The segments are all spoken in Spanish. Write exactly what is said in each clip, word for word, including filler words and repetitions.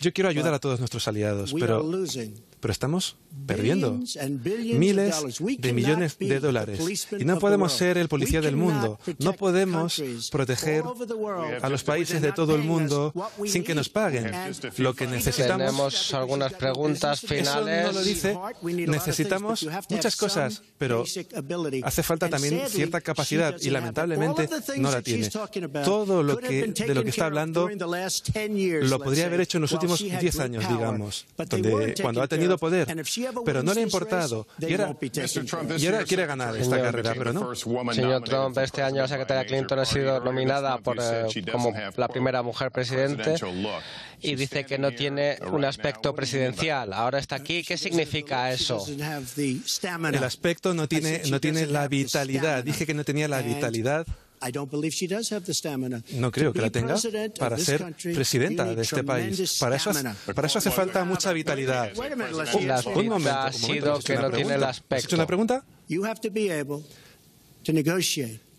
Yo quiero ayudar a todos nuestros aliados, pero, pero estamos perdiendo miles de millones de dólares. Y no podemos ser el policía del mundo. No podemos proteger a los países de todo el mundo sin que nos paguen lo que necesitamos. Tenemos algunas preguntas finales. Eso no lo dice. Necesitamos muchas cosas, pero hace falta también cierta capacidad y lamentablemente no la tiene. Todo lo que, de lo que está hablando lo podría haber hecho en los últimos diez años, digamos, donde, cuando ha tenido poder, pero no le ha importado. Y ahora, y ahora quiere ganar esta señor, carrera, pero no. Señor Trump, este año la secretaria Clinton ha sido nominada por, eh, como la primera mujer presidente y dice que no tiene un aspecto presidencial. Ahora está aquí. ¿Qué significa eso? El aspecto no tiene, no tiene la vitalidad. Dije que no tenía la vitalidad. No creo que la tenga para ser presidenta de este país. Para eso, para eso hace falta mucha vitalidad. Oh, un momento, ha sido que no tiene el aspecto. ¿Has hecho una pregunta?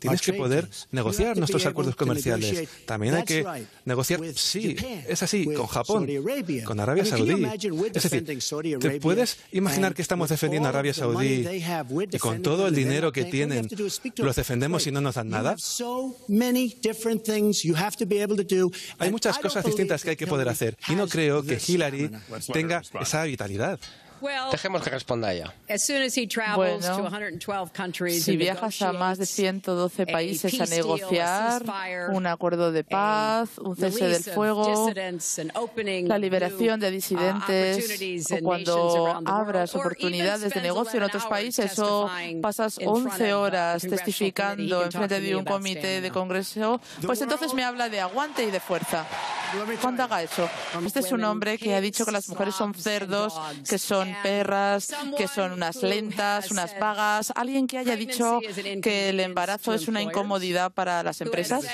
Tienes que poder negociar nuestros acuerdos comerciales. También hay que negociar, sí, es así, con Japón, con Arabia Saudí. Es decir, ¿te puedes imaginar que estamos defendiendo a Arabia Saudí y con todo el dinero que tienen los defendemos y no nos dan nada? Hay muchas cosas distintas que hay que poder hacer y no creo que Hillary tenga esa vitalidad. Dejemos que responda ella. Bueno, si viajas a más de ciento doce países a negociar un acuerdo de paz, un cese del fuego, la liberación de disidentes, o cuando abras oportunidades de negocio en otros países, o pasas once horas testificando en frente de un comité de congreso, pues entonces me habla de aguante y de fuerza. Cuando haga eso. Este es un hombre que ha dicho que las mujeres son cerdos, que son perras, que son unas lentas, unas vagas. ¿Alguien que haya dicho que el embarazo es una incomodidad para las empresas?